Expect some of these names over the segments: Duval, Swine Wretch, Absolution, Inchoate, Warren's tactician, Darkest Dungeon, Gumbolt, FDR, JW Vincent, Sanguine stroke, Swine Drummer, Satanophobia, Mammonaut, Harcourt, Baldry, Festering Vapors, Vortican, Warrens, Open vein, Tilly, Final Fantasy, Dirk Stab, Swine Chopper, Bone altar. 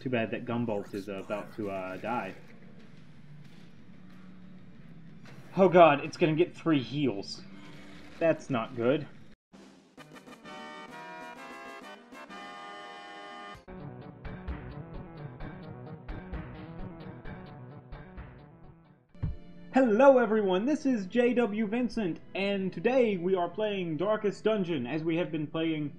Too bad that Gumbolt is about to die. Oh god, it's gonna get 3 heals. That's not good. Hello everyone, this is JW Vincent, and today we are playing Darkest Dungeon, as we have been playing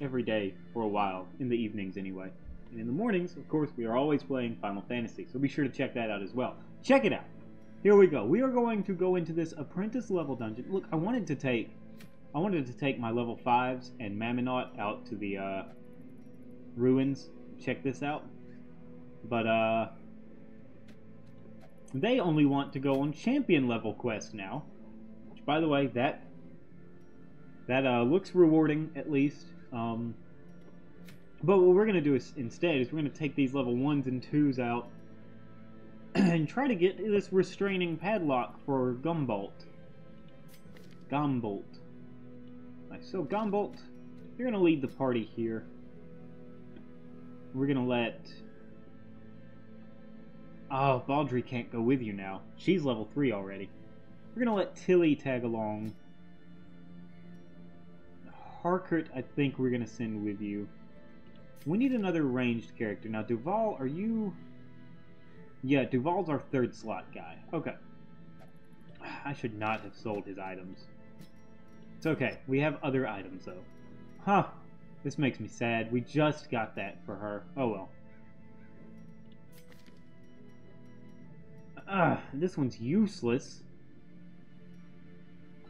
every day for a while, in the evenings anyway. And in the mornings, of course, we are always playing Final Fantasy, so be sure to check that out as well. Check it out! Here we go. We are going to go into this apprentice level dungeon. Look, I wanted to take my level 5s and Mammonaut out to the ruins. Check this out. But they only want to go on champion level quest now, which, by the way, that looks rewarding at least. But what we're going to do is instead is we're going to take these level 1s and 2s out and try to get this restraining padlock for Gumbolt. So Gumbolt, you're going to lead the party here. We're going to let... Oh, Baldry can't go with you now. She's level 3 already. We're going to let Tilly tag along. Harcourt, I think we're going to send with you. We need another ranged character. Now, Duval, are you... Yeah, Duval's our 3rd slot guy. Okay. I should not have sold his items. It's okay. We have other items, though. Huh. This makes me sad. We just got that for her. Oh, well. This one's useless.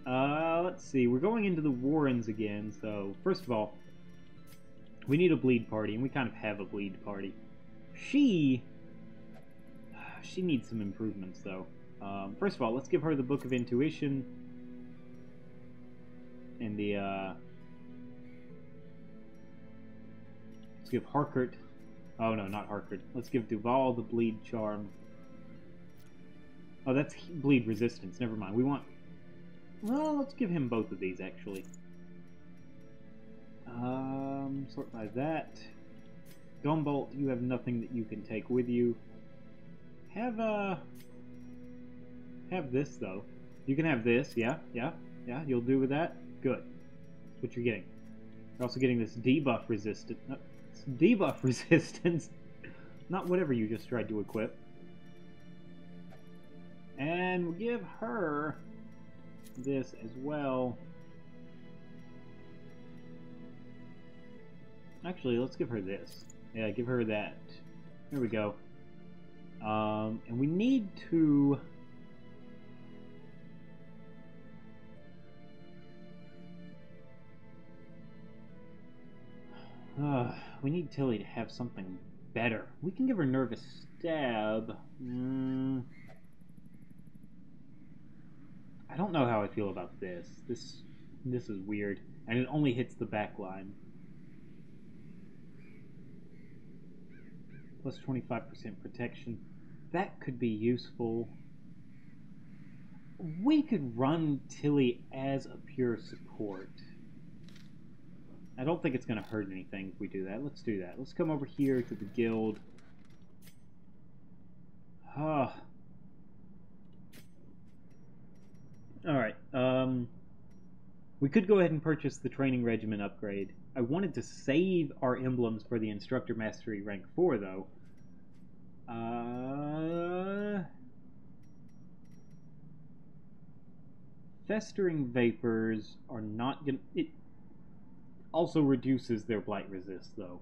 Let's see. We're going into the Warrens again, so first of all, we need a bleed party, and we kind of have a bleed party. She needs some improvements, though. First of all, let's give her the Book of Intuition and the, let's give Harcourt... Oh, no, not Harcourt. Let's give Duval the Bleed Charm. Oh, that's bleed resistance. Never mind. We want... Well, let's give him both of these, actually. Sort by that. Gumbolt, you have nothing that you can take with you. Have this, though. You can have this, yeah. You'll do with that. Good. That's what you're getting. You're also getting this debuff resistance. No, it's debuff resistance. Not whatever you just tried to equip. And we'll give her this as well. Actually, let's give her this. Yeah, give her that. There we go. And we need to... we need Tilly to have something better. We can give her Nervous Stab. I don't know how I feel about this. This is weird, and it only hits the back line. Plus 25% protection. That could be useful. We could run Tilly as a pure support. I don't think it's going to hurt anything if we do that. Let's do that. Let's come over here to the guild. Alright, we could go ahead and purchase the Training Regiment upgrade. I wanted to save our emblems for the Instructor Mastery Rank 4, though. Festering Vapors are not gonna... It also reduces their Blight Resist, though.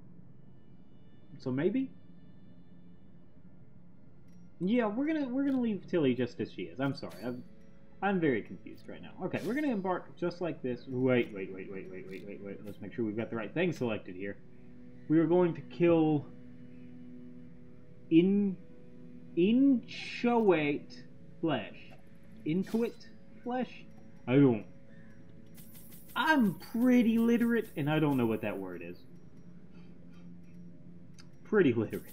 So maybe? Yeah, we're gonna leave Tilly just as she is. I'm sorry, I'm very confused right now. Okay, we're going to embark just like this. Wait. Let's make sure we've got the right thing selected here. We are going to kill Inchoate flesh. Inchoate flesh? I'm pretty literate, and I don't know what that word is. Pretty literate.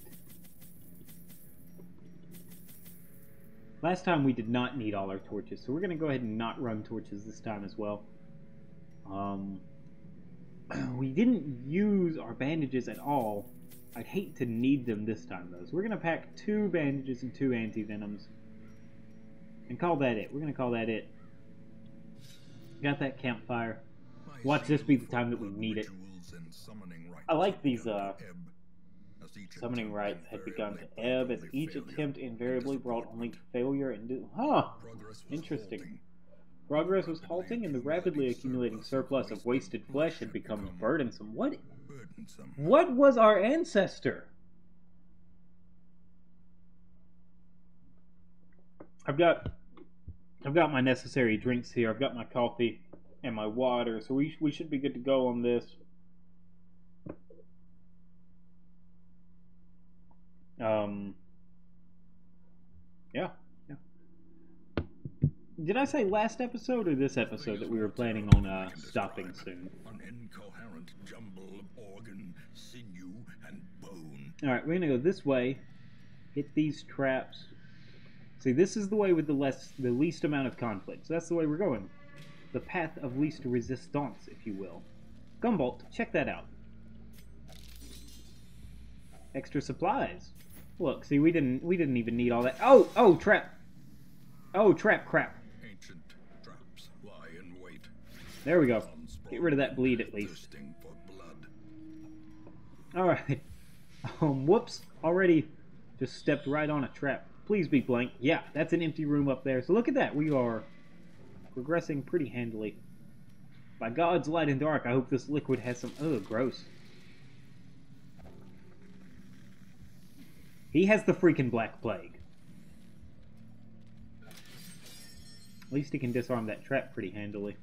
Last time we did not need all our torches, so we're going to go ahead and not run torches this time as well. We didn't use our bandages at all, I'd hate to need them this time, though. So we're going to pack 2 bandages and 2 anti-venoms. And call that it. We're going to call that it. Got that campfire. Watch this be the time that we need it. I like these summoning rites had begun to ebb as each attempt invariably brought only failure and... Huh! Interesting. Progress was halting, and the rapidly accumulating surplus of wasted flesh had become burdensome. What was our ancestor? I've got my necessary drinks here. I've got my coffee and my water, so we should be good to go on this. Yeah. Did I say last episode or this episode that we were planning on stopping soon? An incoherent jumble of organ, sinew, and bone. All right, we're gonna go this way. Hit these traps. See, this is the way with the least amount of conflict. So that's the way we're going. The path of least resistance, if you will. Gumbolt, check that out. Extra supplies. Look, see, we didn't even need all that. Oh, trap. Oh, trap crap. Ancient traps lie in wait. There we go. Get rid of that bleed at least. All right. Whoops. Already just stepped right on a trap. Please be blank. Yeah, that's an empty room up there. So look at that. We are progressing pretty handily. By God's light and dark, I hope this liquid has some... Oh, gross. He has the freaking Black Plague. At least he can disarm that trap pretty handily.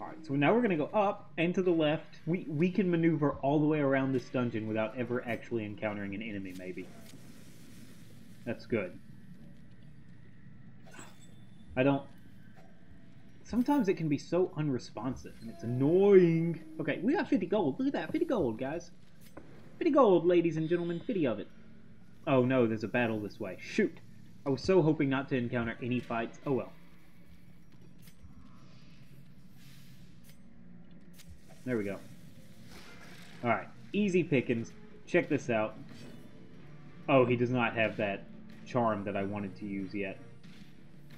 Alright, so now we're going to go up and to the left. We can maneuver all the way around this dungeon without ever actually encountering an enemy, maybe. That's good. I don't... Sometimes it can be so unresponsive, and it's annoying. Okay, we got 50 gold. Look at that, 50 gold, guys. 50 gold, ladies and gentlemen, 50 of it. Oh no, there's a battle this way. Shoot! I was so hoping not to encounter any fights. Oh well. There we go. Alright, easy pickings. Check this out. Oh, he does not have that charm that I wanted to use yet.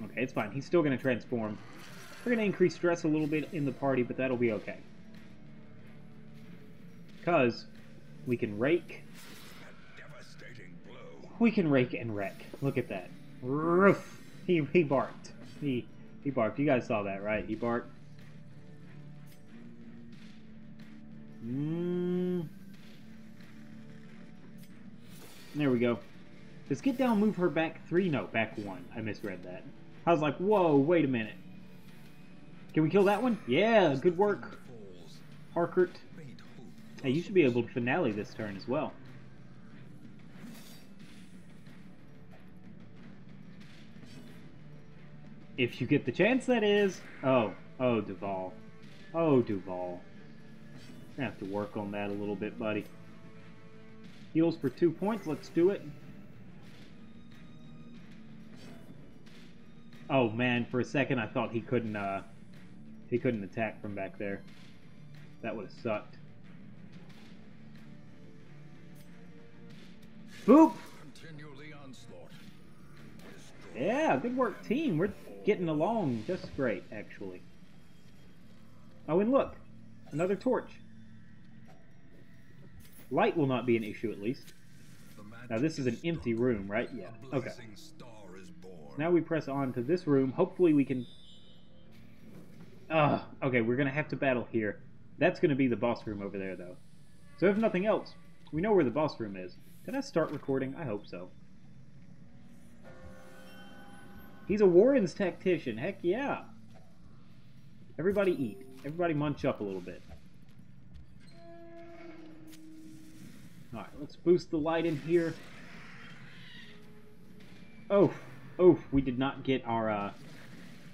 Okay, it's fine. He's still going to transform. We're going to increase stress a little bit in the party, but that'll be okay. Because we can rake. We can rake and wreck. Look at that. Roof. He barked. He barked. You guys saw that, right? He barked. There we go. Does Get Down move her back 3? No, back 1. I misread that. I was like, whoa, wait a minute. Can we kill that one? Yeah, good work, Harcourt. Hey, you should be able to finale this turn as well. If you get the chance, that is. Oh, Duval. Oh, Duval. Gonna have to work on that a little bit, buddy. Heals for 2 points, let's do it. Oh man, for a second I thought he couldn't attack from back there. That would have sucked. Boop! Yeah, good work team. We're getting along just great, actually. Oh, and look, another torch. Light will not be an issue, at least. Now, this is an empty room, right? Yeah. Okay. Now we press on to this room. Hopefully we can... Okay, we're going to have to battle here. That's going to be the boss room over there, though. So if nothing else, we know where the boss room is. Did I start recording? I hope so. He's a Warren's tactician. Heck yeah. Everybody eat. Everybody munch up a little bit. Alright, let's boost the light in here. Oh, we did not get our,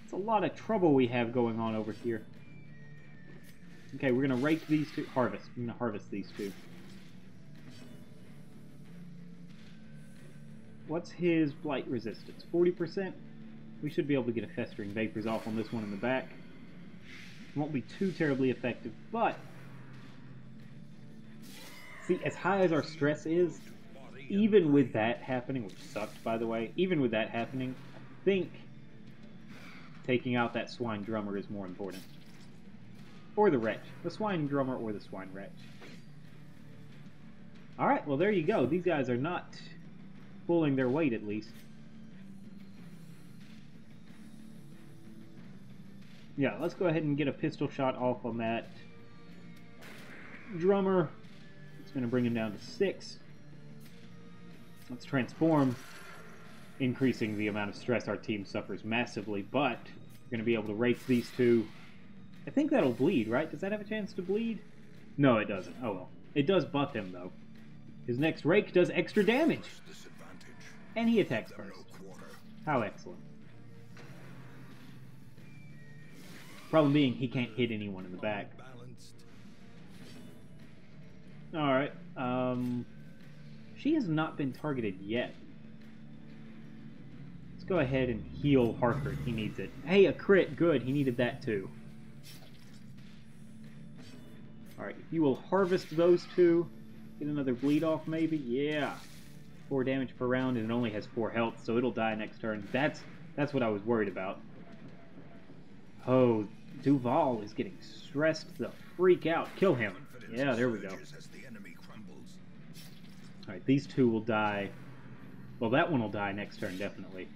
it's a lot of trouble we have going on over here. Okay, we're going to rake these 2. Harvest. I'm going to harvest these 2. What's his blight resistance? 40%? We should be able to get a Festering Vapors off on this one in the back. Won't be too terribly effective, but... See, as high as our stress is, even with that happening, which sucked, by the way, even with that happening, I think taking out that Swine Drummer is more important. Or the Wretch. The Swine Drummer or the Swine Wretch. Alright, well there you go. These guys are not pulling their weight, at least. Yeah, let's go ahead and get a pistol shot off on that Drummer. It's going to bring him down to 6. Let's transform, increasing the amount of stress our team suffers massively, but we're going to be able to race these two. I think that'll bleed, right? Does that have a chance to bleed? No, it doesn't. Oh well. It does buff him, though. His next rake does extra damage. And he attacks first. How excellent. Problem being, he can't hit anyone in the back. Alright. She has not been targeted yet. Let's go ahead and heal Harcourt. He needs it. Hey, a crit. Good. He needed that, too. Alright, if you will harvest those two, get another bleed off maybe, yeah. 4 damage per round and it only has 4 health, so it'll die next turn. That's what I was worried about. Oh, Duval is getting stressed the freak out. Kill him. Yeah, there we go. Alright, these two will die. Well, that one will die next turn, definitely.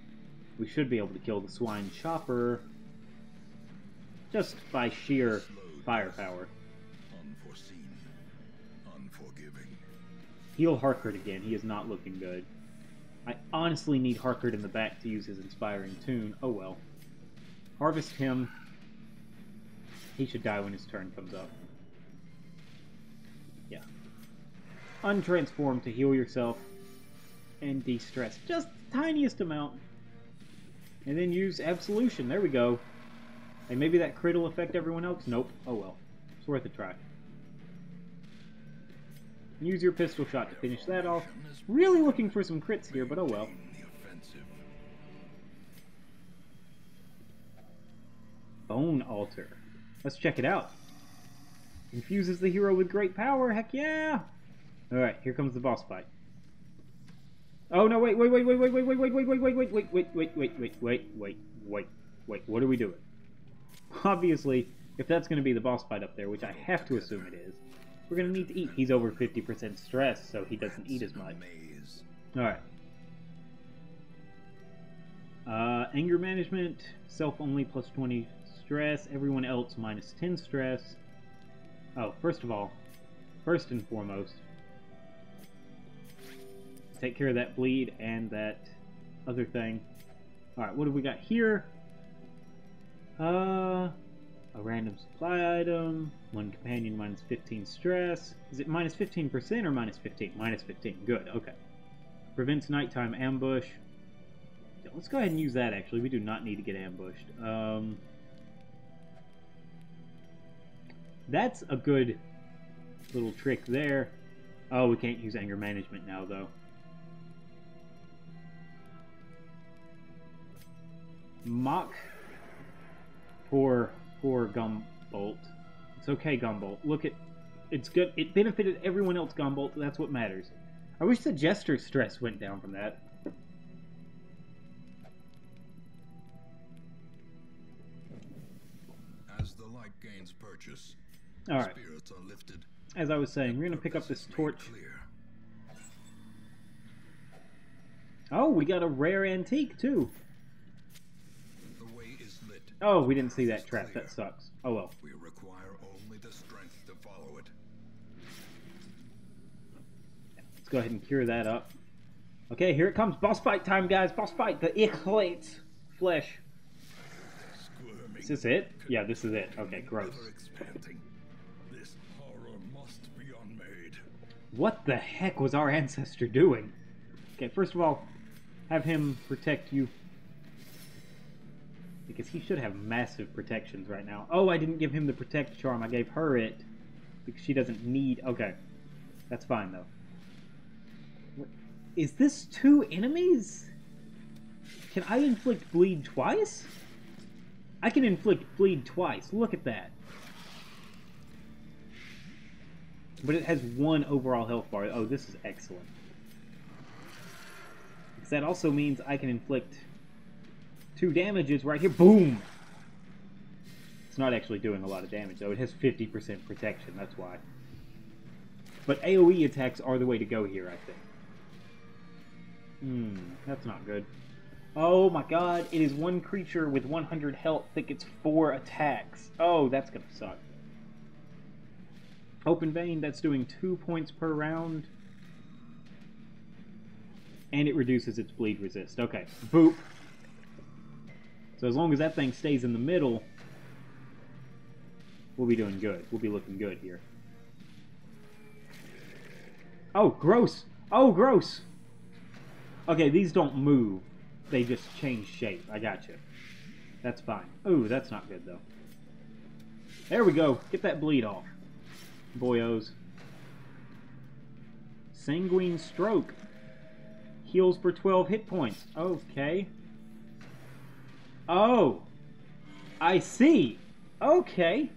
We should be able to kill the Swine Chopper just by sheer firepower. Heal Harcourt again. He is not looking good. I honestly need Harcourt in the back to use his inspiring tune. Oh well. Harvest him. He should die when his turn comes up. Yeah. Untransform to heal yourself and de-stress. Just the tiniest amount. And then use Absolution. There we go. And maybe that crit will affect everyone else? Nope. Oh well. It's worth a try. Use your pistol shot to finish that off. Really looking for some crits here, but oh well. Bone altar. Let's check it out. Infuses the hero with great power. Heck yeah! Alright, here comes the boss fight. Oh no, wait. What are we doing? Obviously, if that's going to be the boss fight up there, which I have to assume it is, we're going to need to eat. He's over 50% stress, so he doesn't eat as much. Alright. Anger management. Self only plus 20 stress. Everyone else minus 10 stress. Oh, first of all, first and foremost, take care of that bleed and that other thing. Alright, what have we got here? A random supply item, one companion minus 15 stress. Is it minus 15% or minus 15? Minus 15, good, okay. Prevents nighttime ambush. Let's go ahead and use that actually, we do not need to get ambushed. That's a good little trick there. Oh, we can't use anger management now though. Mock. Poor Gumbolt. It's okay, Gumbolt. Look at... It's good. It benefited everyone else, Gumbolt. That's what matters. I wish the Jester's stress went down from that. As the light gains purchase, alright. Spirits are lifted. As I was saying, we're going to pick up this torch. Oh, we got a rare antique, too. Oh, we didn't see that trap. That sucks. Oh well. We require only the strength to follow it. Let's go ahead and cure that up. Okay, here it comes. Boss fight time, guys. Boss fight. The Inchoate flesh. Is this it? Yeah, this is it. Okay, gross. This horror must be unmade. What the heck was our ancestor doing? Okay, first of all, have him protect you. Because he should have massive protections right now. Oh, I didn't give him the protect charm. I gave her it. Because she doesn't need... Okay. That's fine, though. What? Is this 2 enemies? Can I inflict bleed twice? I can inflict bleed twice. Look at that. But it has one overall health bar. Oh, this is excellent. Because that also means I can inflict 2 damages right here. Boom! It's not actually doing a lot of damage, though. It has 50% protection, that's why. But AoE attacks are the way to go here, I think. Hmm, that's not good. Oh my god, it is one creature with 100 health that gets 4 attacks. Oh, that's gonna suck. Open vein, that's doing 2 points per round. And it reduces its bleed resist. Okay, boop. So as long as that thing stays in the middle, we'll be doing good. We'll be looking good here. Oh, gross! Oh, gross! Okay, these don't move. They just change shape. I gotcha. That's fine. Ooh, that's not good, though. There we go. Get that bleed off. Boyos. Sanguine stroke. Heals for 12 hit points. Okay. Oh! I see! Okay!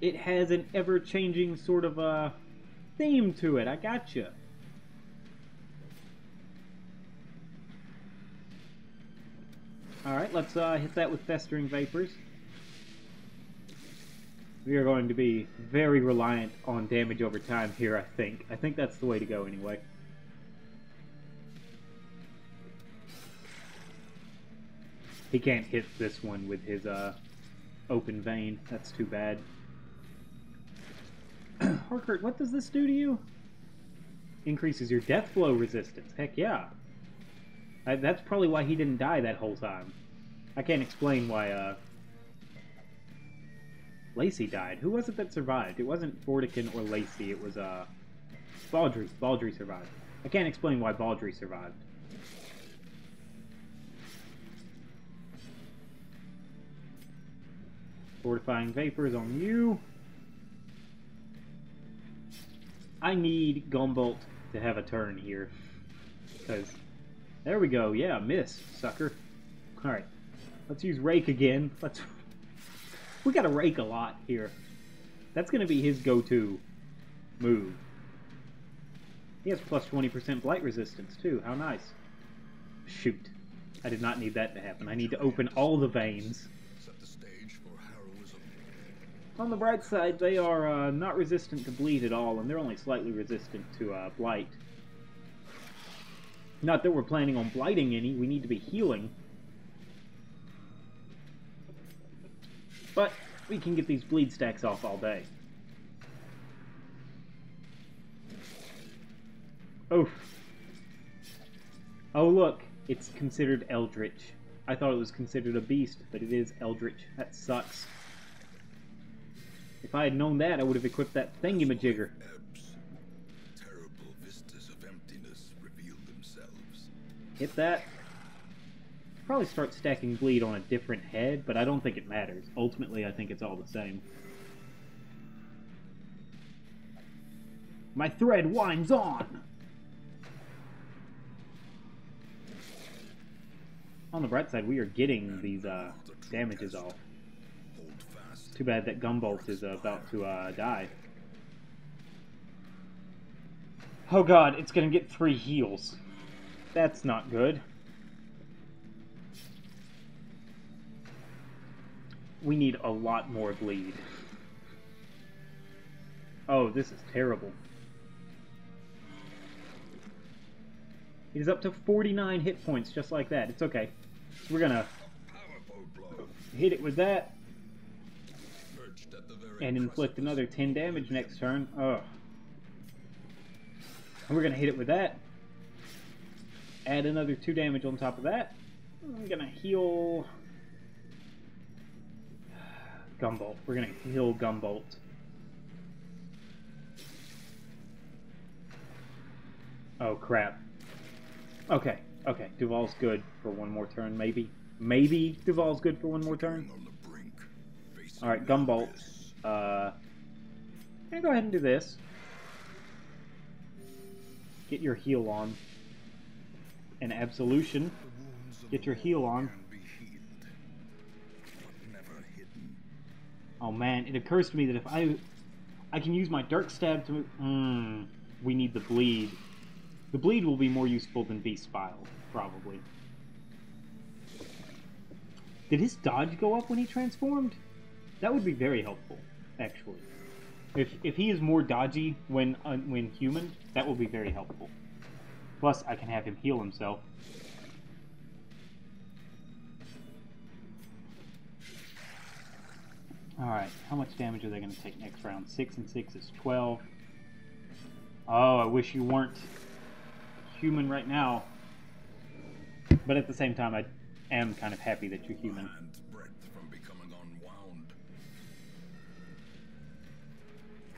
It has an ever-changing sort of a theme to it. I gotcha. Alright, let's hit that with Festering Vapors. We are going to be very reliant on damage over time here, I think. I think that's the way to go anyway. He can't hit this one with his open vein. That's too bad. Harcourt, what does this do to you? Increases your death blow resistance. Heck yeah. That's probably why he didn't die that whole time. I can't explain why Lacey died. Who was it that survived? It wasn't Vortican or Lacey. It was Baldry. Baldry survived. I can't explain why Baldry survived. Fortifying vapors on you. I need Gumbolt to have a turn here, because... There we go. Yeah, miss, sucker. Alright. Let's use Rake again. Let's... We gotta Rake a lot here. That's gonna be his go-to move. He has plus 20% blight resistance, too. How nice. Shoot. I did not need that to happen. I need to open all the veins. Set the stage for heroism. On the bright side, they are not resistant to bleed at all, and they're only slightly resistant to blight. Not that we're planning on blighting any, we need to be healing. But we can get these bleed stacks off all day. Oof. Oh look, it's considered Eldritch. I thought it was considered a beast, but it is Eldritch. That sucks. If I had known that, I would have equipped that thingamajigger. Hit that. Probably start stacking bleed on a different head, but I don't think it matters. Ultimately, I think it's all the same. My thread winds on! On the bright side, we are getting these damages off. Too bad that Gumbolt is about to die. Oh god, it's gonna get 3 heals. That's not good. We need a lot more bleed. Oh, this is terrible. It is up to 49 hit points, just like that. It's okay. So we're gonna hit it with that and inflict another 10 damage next turn. Oh. And we're gonna hit it with that. Add another 2 damage on top of that. I'm gonna heal Gumbolt. We're gonna heal Gumbolt. Oh crap. Okay, okay. Duval's good for one more turn, maybe. Maybe Duval's good for one more turn. Alright, Gumbolt. I'm gonna go ahead and do this. Get your heal on. An absolution. Get your heal on. Oh man, it occurs to me that if I can use my Dirk Stab to... we need the bleed. The bleed will be more useful than Beast Bile, probably. Did his dodge go up when he transformed? That would be very helpful, actually. If he is more dodgy when human, that will be very helpful. Plus, I can have him heal himself. Alright, how much damage are they going to take next round? 6 and 6 is 12. Oh, I wish you weren't human right now. But at the same time, I am kind of happy that you're human.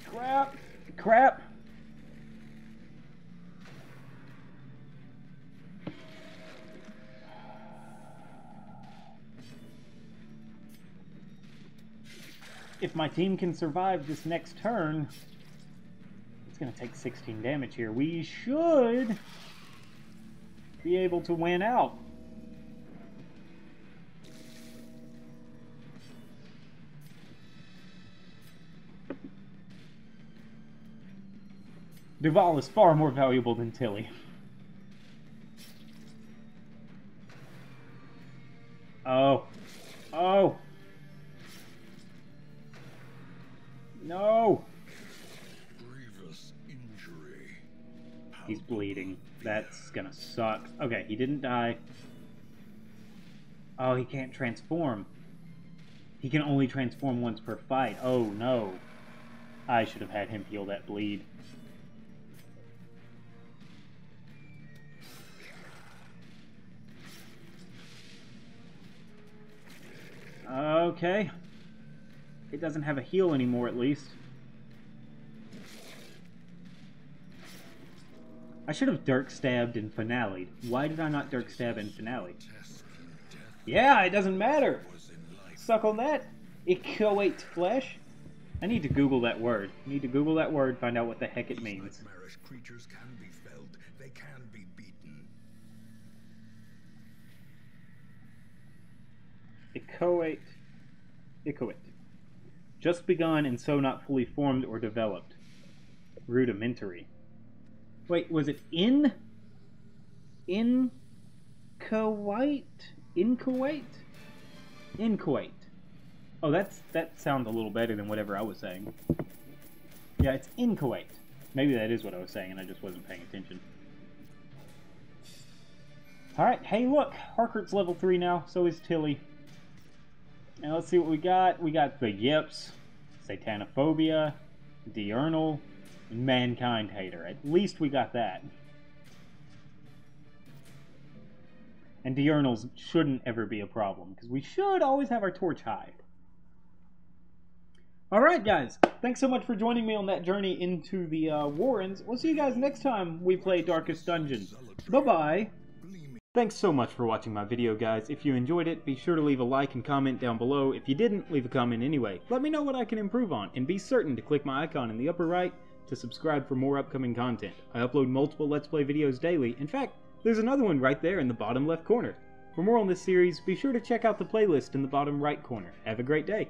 Crap! Crap! If my team can survive this next turn, it's going to take 16 damage here. We should be able to win out. Duval is far more valuable than Tilly. Oh. Oh. No. Grievous injury. He's bleeding. That's gonna suck. Okay, he didn't die. Oh, he can't transform. He can only transform once per fight. Oh no. I should have had him heal that bleed. Okay. It doesn't have a heal anymore, at least. I should have Dirk Stabbed and Finale'd. Why did I not Dirk Stab and Finale? Yeah, it doesn't matter! Suck on that! Inchoate flesh? I need to Google that word. I need to Google that word, find out what the heck it means. Nightmarish creatures can be felled. They can be beaten. Inchoate. Inchoate. Just begun and so not fully formed or developed. Rudimentary. Wait, was it in? Inchoate? Inchoate? Inchoate. Oh, that sounds a little better than whatever I was saying. Yeah, it's inchoate. Maybe that is what I was saying and I just wasn't paying attention. Alright, hey look! Harcourt's level 3 now, so is Tilly. And let's see what we got. We got the Yips, Satanophobia, Diurnal, and Mankind Hater. At least we got that. And Diurnals shouldn't ever be a problem, because we should always have our torch high. Alright guys, thanks so much for joining me on that journey into the Warrens. We'll see you guys next time we play Darkest Dungeon. Bye-bye! Thanks so much for watching my video, guys. If you enjoyed it, be sure to leave a like and comment down below. If you didn't, leave a comment anyway. Let me know what I can improve on, and be certain to click my icon in the upper right to subscribe for more upcoming content. I upload multiple Let's Play videos daily. In fact, there's another one right there in the bottom left corner. For more on this series, be sure to check out the playlist in the bottom right corner. Have a great day!